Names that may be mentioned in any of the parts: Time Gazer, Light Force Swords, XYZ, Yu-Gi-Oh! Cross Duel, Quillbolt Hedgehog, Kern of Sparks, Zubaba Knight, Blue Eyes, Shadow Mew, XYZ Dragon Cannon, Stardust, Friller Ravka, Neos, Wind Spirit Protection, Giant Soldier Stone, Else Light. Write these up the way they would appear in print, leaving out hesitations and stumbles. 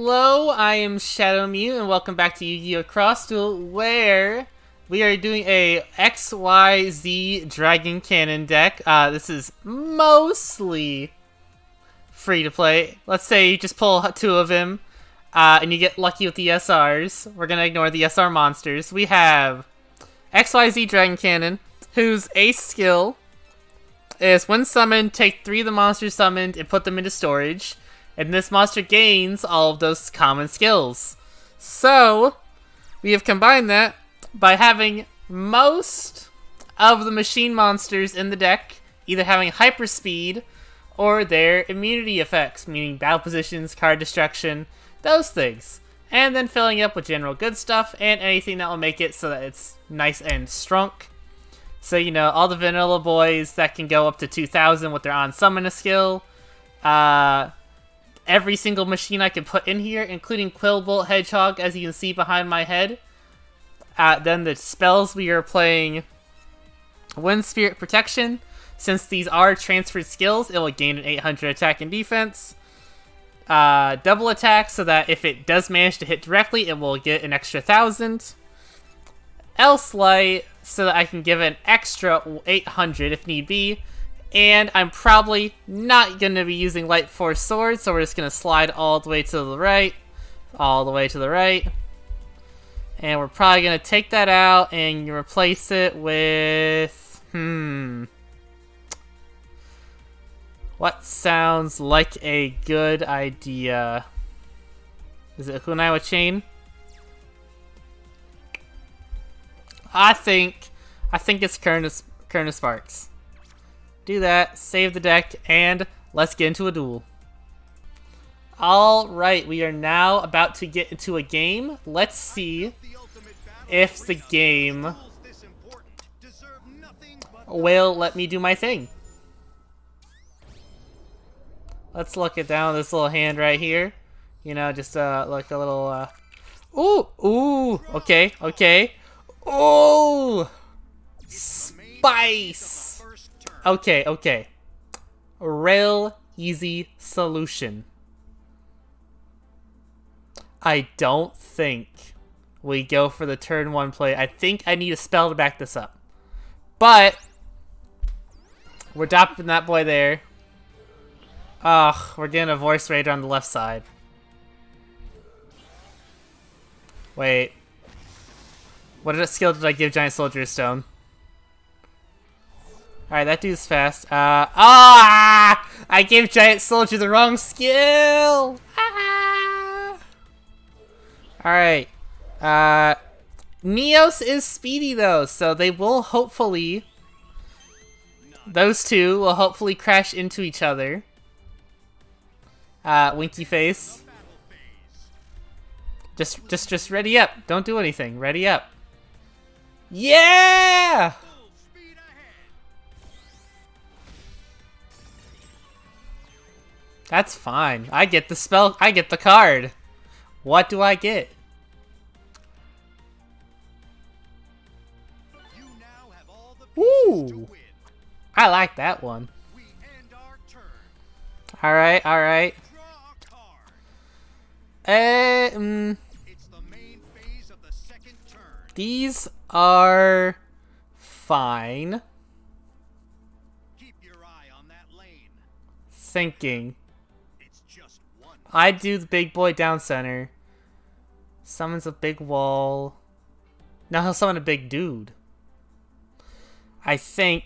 Hello, I am Shadow Mew, and welcome back to Yu-Gi-Oh! Cross Duel, where we are doing a XYZ Dragon Cannon deck. This is mostly free to play. Let's say you just pull two of them, and you get lucky with the SRs. We're gonna ignore the SR monsters. We have XYZ Dragon Cannon, whose ace skill is when summoned, take three of the monsters summoned and put them into storage. And this monster gains all of those common skills. So, we have combined that by having most of the machine monsters in the deck either having hyperspeed or their immunity effects, meaning battle positions, card destruction, those things. And then filling up with general good stuff and anything that will make it so that it's nice and strong. So, you know, all the vanilla boys that can go up to 2,000 with their on-summoner skill. Every single machine I can put in here, including Quillbolt Hedgehog, as you can see behind my head. Then the spells we are playing Wind Spirit Protection. Since these are transferred skills, it will gain an 800 attack and defense. Double attack, so that if it does manage to hit directly, it will get an extra 1,000. Else Light, so that I can give it an extra 800 if need be. And I'm probably not going to be using Light Force Swords, so we're just going to slide all the way to the right. All the way to the right. And we're probably going to take that out and replace it with... What sounds like a good idea? Is it Hunaiwa Chain? I think it's Kern of Sparks. Do that, save the deck, and let's get into a duel. Alright, we are now about to get into a game. Let's see if the game will let me do my thing. Let's look it down this little hand right here. You know, just like a little... Ooh! Okay. Oh! Spice! Okay. Real easy solution. I don't think we go for the turn one play. I think I need a spell to back this up. But we're dropping that boy there. Ugh, we're getting a Voice Raider on the left side. Wait. What skill did I give Giant Soldier Stone? Alright, that dude's fast. I gave Giant Soldier the wrong skill! Alright. Neos is speedy, though, so they will hopefully... Those two will hopefully crash into each other. Winky face. Just ready up. Don't do anything. Ready up. Yeah! That's fine. I get the spell. I get the card. What do I get? You now have all the Ooh! To win. I like that one. Alright. It's the main phase of the second turn. These are fine. Keep your eye on that lane. Thinking. I do the big boy down center. Summons a big wall. Now he'll summon a big dude. I think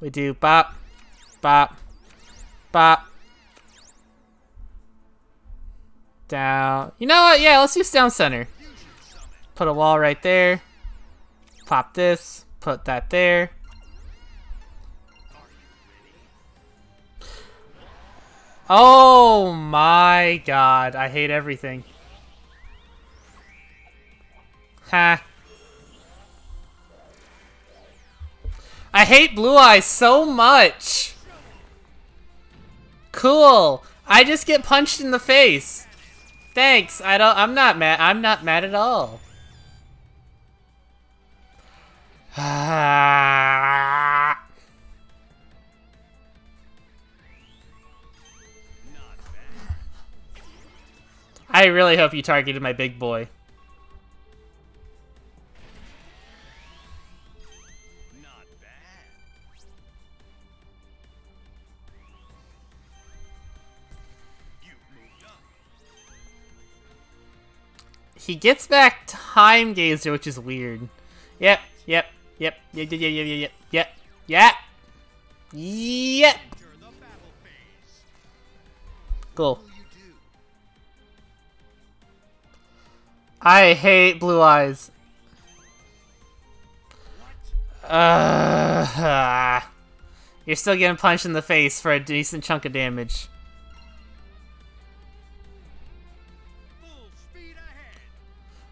we do bop, bop, bop. Down. You know what? Yeah, let's use down center. Put a wall right there. Pop this. Put that there. Oh my god, I hate everything. Ha. I hate Blue Eyes so much. Cool. I just get punched in the face. Thanks. I'm not mad at all. I really hope you targeted my big boy. Not bad. You moved up. He gets back Time Gazer, which is weird. Yep. Cool. I hate Blue Eyes. You're still getting punched in the face for a decent chunk of damage.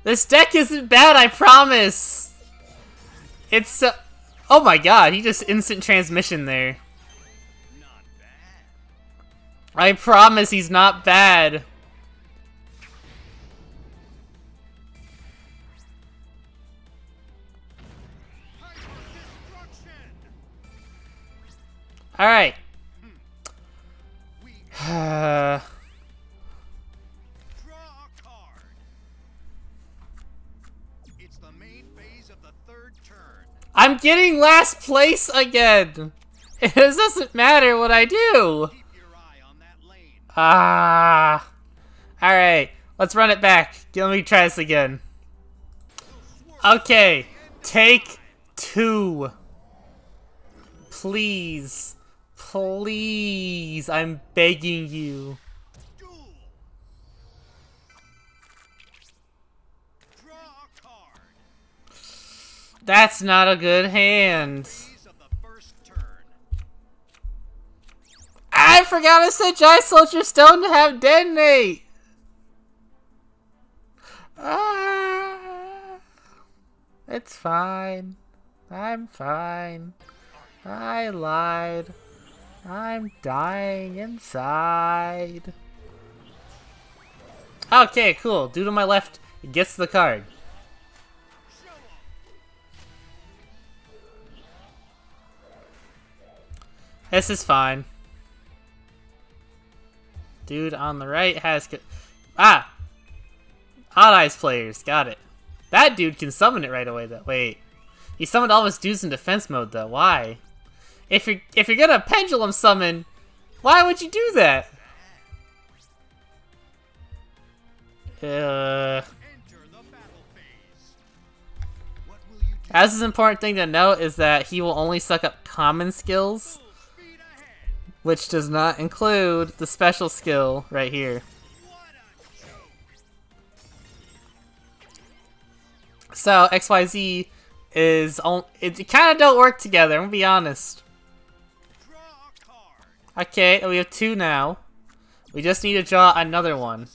This deck isn't bad, I promise! It's so... Oh my god, he just instant transmission there. Not bad. I promise he's not bad. Alright. I'm getting last place again! It doesn't matter what I do! Alright, let's run it back. Let me try this again. Okay, take two. Please. Please, I'm begging you. That's not a good hand. I forgot I said Giant Soldier Stone to have detonate. It's fine. I'm fine. I lied. I'm dying inside. Okay, cool. Dude on my left gets the card. This is fine. Dude on the right has... Odd Eyes players. Got it. That dude can summon it right away, though. Wait. He summoned all his dudes in defense mode, though. Why? If you're gonna pendulum summon, why would you do that? As an important thing to note is that he will only suck up common skills, which does not include the special skill right here. So XYZ is on. It kind of don't work together. I'm gonna be honest. Okay, we have two now. We just need to draw another one.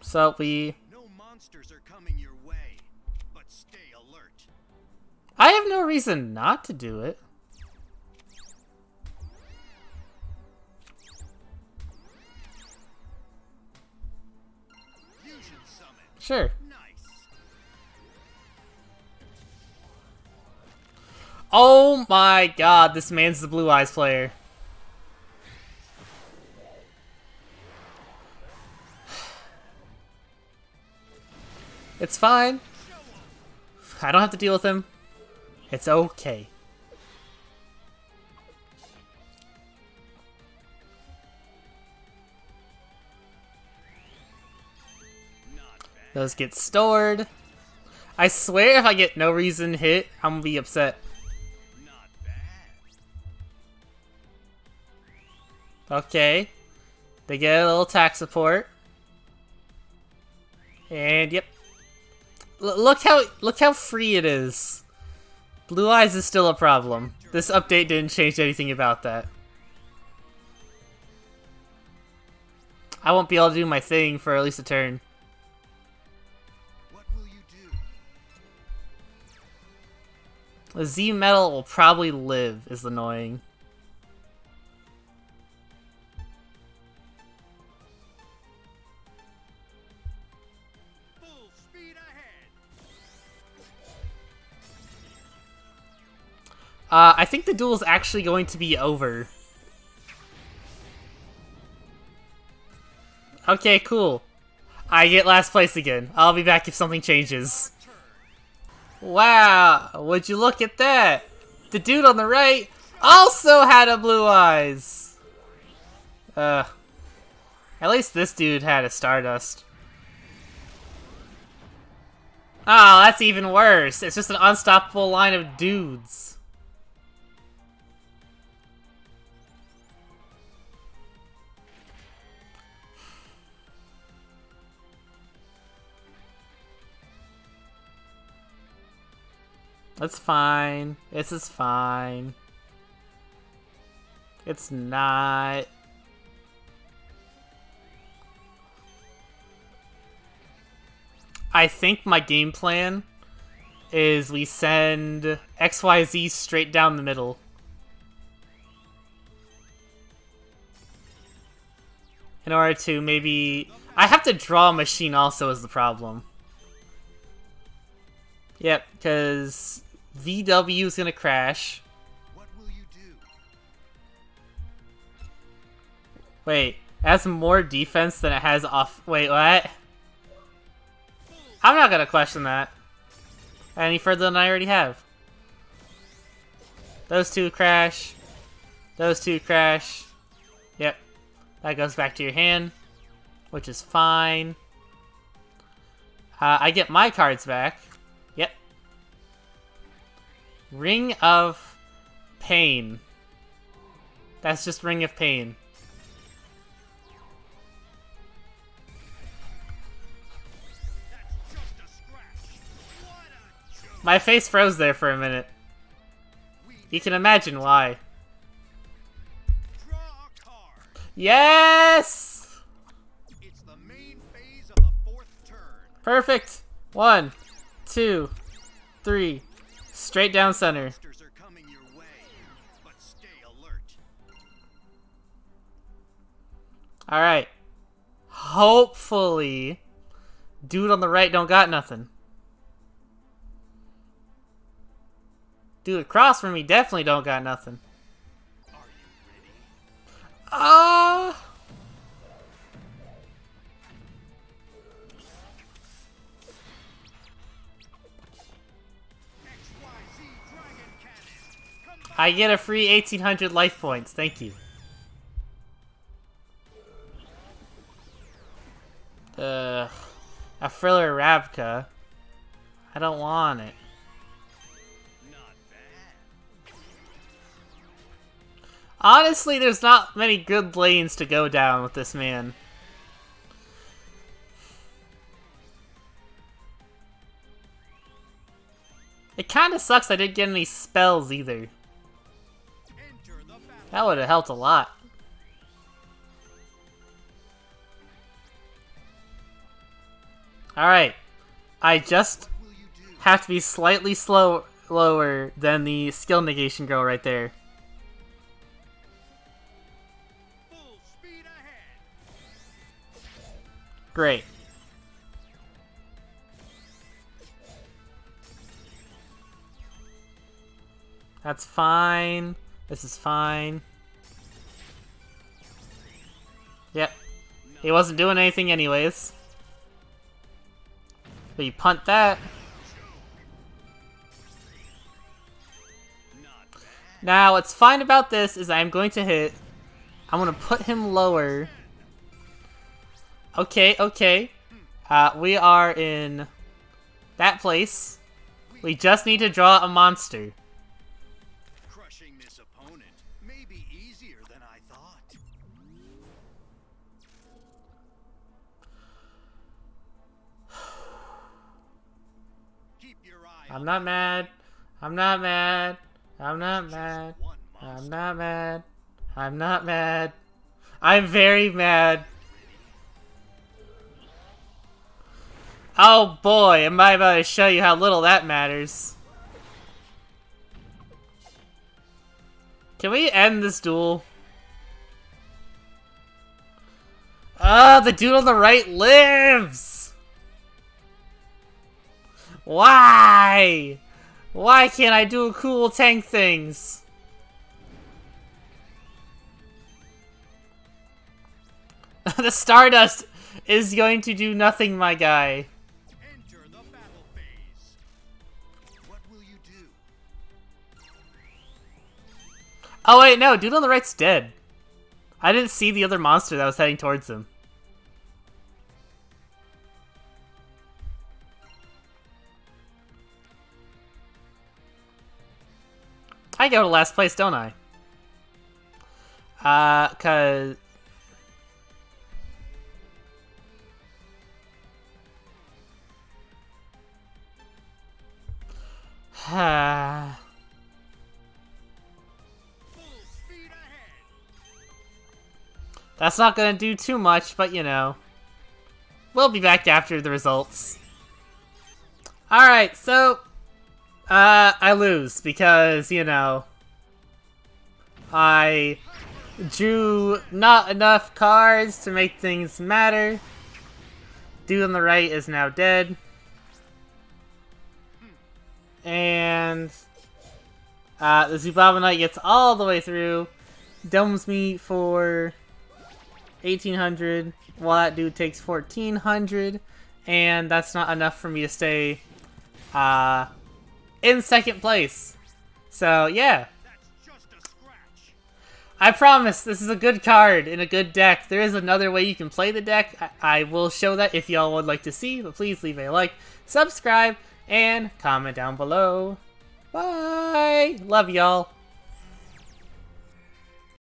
So we. I have no reason not to do it. Sure. Oh my god, this man's the Blue Eyes player. It's fine. I don't have to deal with him. It's okay. Those get stored. I swear if I get no reason hit, I'm gonna be upset. Not bad. Okay. They get a little attack support. And yep. Look how free it is. Blue Eyes is still a problem. This update didn't change anything about that. I won't be able to do my thing for at least a turn. What will you do? The Z metal will probably live, is annoying. I think the duel is actually going to be over. Okay, cool. I get last place again. I'll be back if something changes. Wow, would you look at that? The dude on the right also had a Blue Eyes! At least this dude had a Stardust. Oh, that's even worse. It's just an unstoppable line of dudes. That's fine. This is fine. It's not. I think my game plan is we send XYZ straight down the middle. In order to maybe... I have to draw a machine also is the problem. Yep, because... VW is gonna crash. What will you do? Wait, it has more defense than it has off. Wait, what? I'm not gonna question that any further than I already have. Those two crash. Those two crash. Yep, that goes back to your hand, which is fine. I get my cards back. Ring of Pain. That's just Ring of Pain. That's just a scratch. My face froze there for a minute. You can imagine why. Draw a card. Yes! It's the main phase of the fourth turn. Perfect. 1, 2, 3. Straight down center. Monsters are coming your way, but stay alert. All right. Hopefully, dude on the right don't got nothing. Dude across from me definitely don't got nothing. Are you ready? I get a free 1800 life points, thank you. A Friller Ravka. I don't want it. Not bad. Honestly, there's not many good lanes to go down with this man. It kinda sucks I didn't get any spells either. That would have helped a lot. Alright. I just have to be slightly slower than the skill negation girl right there. Full speed ahead. Great. That's fine. This is fine. Yep. He wasn't doing anything anyways. But you punt that. Now, what's fine about this is I'm going to hit. I'm going to put him lower. Okay, okay. We are in that place. We just need to draw a monster. I'm not mad. I'm not mad. I'm not mad. I'm not mad. I'm not mad. I'm very mad. Oh boy, am I about to show you how little that matters. Can we end this duel? Ah, the dude on the right lives! Why? Why can't I do cool tank things? The Stardust is going to do nothing, my guy. Enter the battle phase. What will you do? Oh wait, no, dude on the right's dead. I didn't see the other monster that was heading towards him. I go to last place, don't I? Cause... That's not gonna do too much, but you know. We'll be back after the results. Alright, so... I lose because, you know, I drew not enough cards to make things matter. Dude on the right is now dead. And the Zubaba Knight gets all the way through, domes me for 1,800 while that dude takes 1,400, and that's not enough for me to stay in second place. So yeah, that's just a scratch. I promise this is a good card in a good deck. There is another way you can play the deck. I will show that if y'all would like to see, but please leave a like, subscribe, and comment down below. Bye! Love y'all.